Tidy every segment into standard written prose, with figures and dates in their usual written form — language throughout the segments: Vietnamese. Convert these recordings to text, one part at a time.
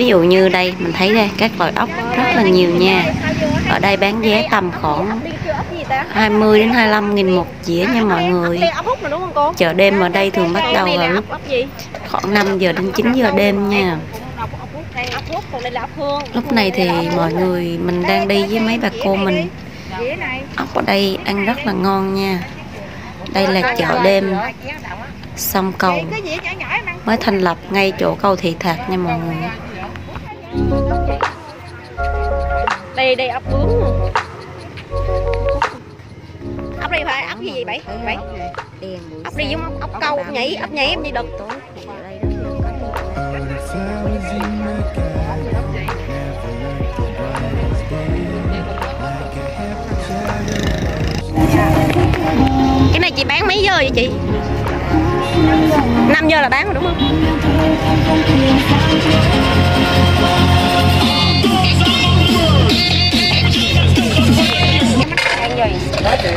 Ví dụ như đây mình thấy đây, các loại ốc rất là nhiều nha. Ở đây bán giá tầm khoảng 20 đến 25 nghìn một dĩa nha mọi người. Chợ đêm ở đây thường bắt đầu ở khoảng 5 giờ đến 9 giờ đêm nha. Lúc này thì mọi người mình đang đi với mấy bà cô mình. Ốc ở đây ăn rất là ngon nha. Đây là chợ đêm Sông Cầu, mới thành lập ngay chỗ cầu Thị Thạc nha mọi người. Đây đây ốc bướm. Ốc đây phải ốc gì vậy bảy? Bảy. Ốc đi giống ốc câu nhảy, ốc nhảy em đi đực. Cái này chị bán mấy giờ vậy chị? 5 giờ là bán rồi đúng không? Học sao? Chơi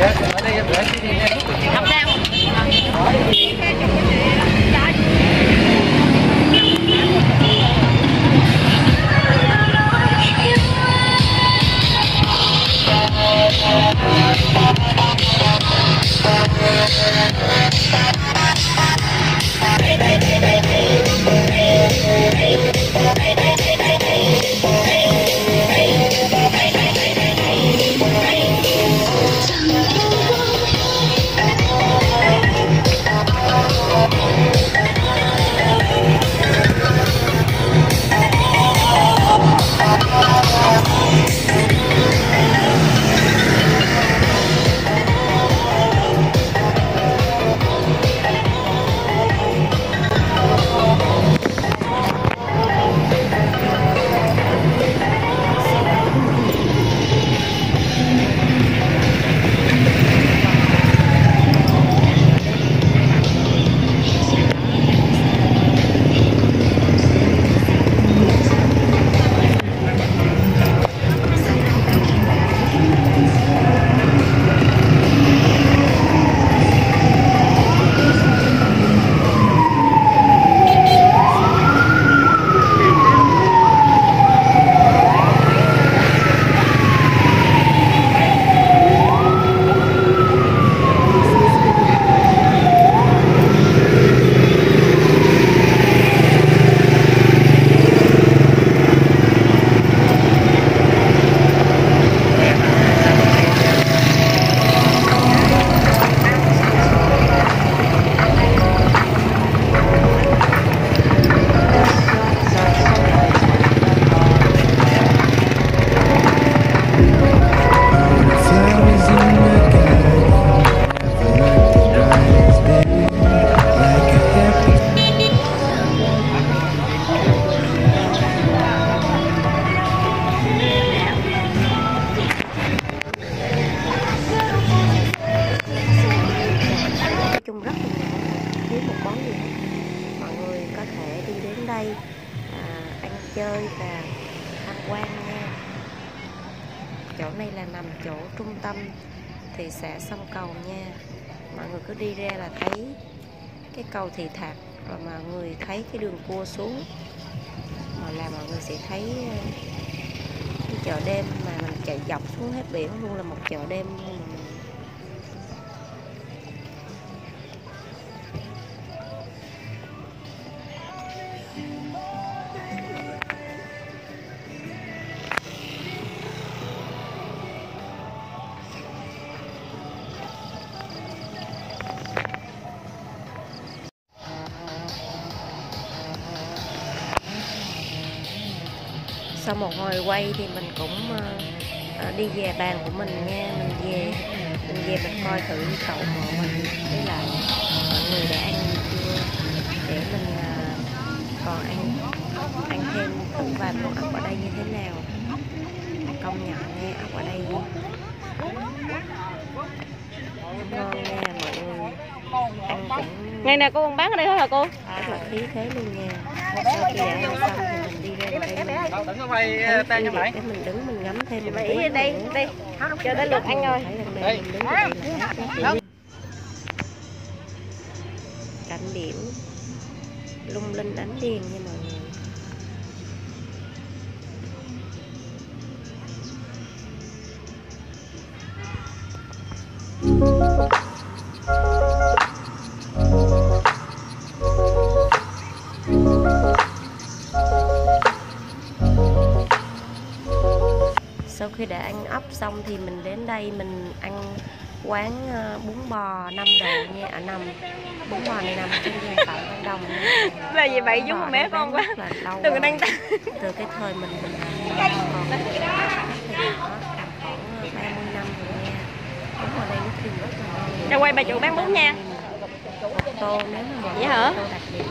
và tham quan nha. Chỗ này là nằm chỗ trung tâm thị xã Sông Cầu nha. Mọi người cứ đi ra là thấy cái cầu Thị Thạc, rồi mọi người thấy cái đường cua xuống, rồi là mọi người sẽ thấy cái chợ đêm mà mình chạy dọc xuống hết biển luôn, là một chợ đêm luôn. Sau một hồi quay thì mình cũng đi về bàn của mình nha. Mình về mình coi thử cậu mợ mình với lại mọi người đã ăn gì chưa, để mình còn ăn thêm thử vài món ốc ở đây như thế nào. Công nhận nha, ốc ở đây ngon nha mọi người. Ăn cũng ngày nào cô còn bán ở đây hết hả cô? Rất là khí thế luôn nha. Sau khi ăn xong thì mình đi ra đây. Mình đứng mình ngắm thêm một tí. Đây, đây. Chờ tới lượt anh rồi. Cảnh điểm lung linh ánh đèn nha mọi người. sau khi đã ăn ốc xong thì mình đến đây mình ăn quán bún bò 5 đồng nha. Ở nằm bún bò này nằm trên đường Phạm Văn Đồng là gì vậy, giống mé con quá từ đang từ cái thời mình còn thì nó tầm khoảng 30 năm rồi nha. Bún bò này nó thơm rất là ngon. Ra quay bà chủ bán bún nha. Tô nếu mà vậy hả? Tô đặc biệt.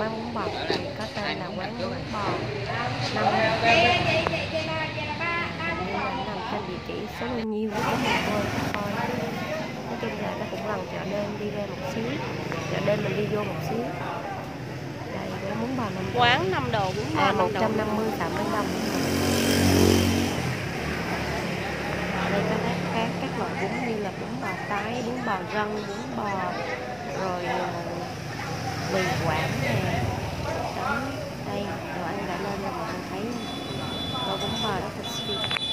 Quán bún bò thì có tên là quán bún bò 5 đồng. Địa chỉ số bao nhiêu của mình thôi. Nói chung là nó cũng gần chợ đêm, đi ra một xíu. Chợ đêm mình đi vô một xíu. Đây, quán bún bò 5 đồng. Quán 5 đồ, bún bò 5 đồng. 150 tạm bánh đồng. Đây có các loại bún như là bún bò tái, bún bò răng, bún bò rồi mì Quảng nè. Đó, đây, đồ ăn đã lên rồi mình thấy. Rồi bún bò đó thịt xuyên.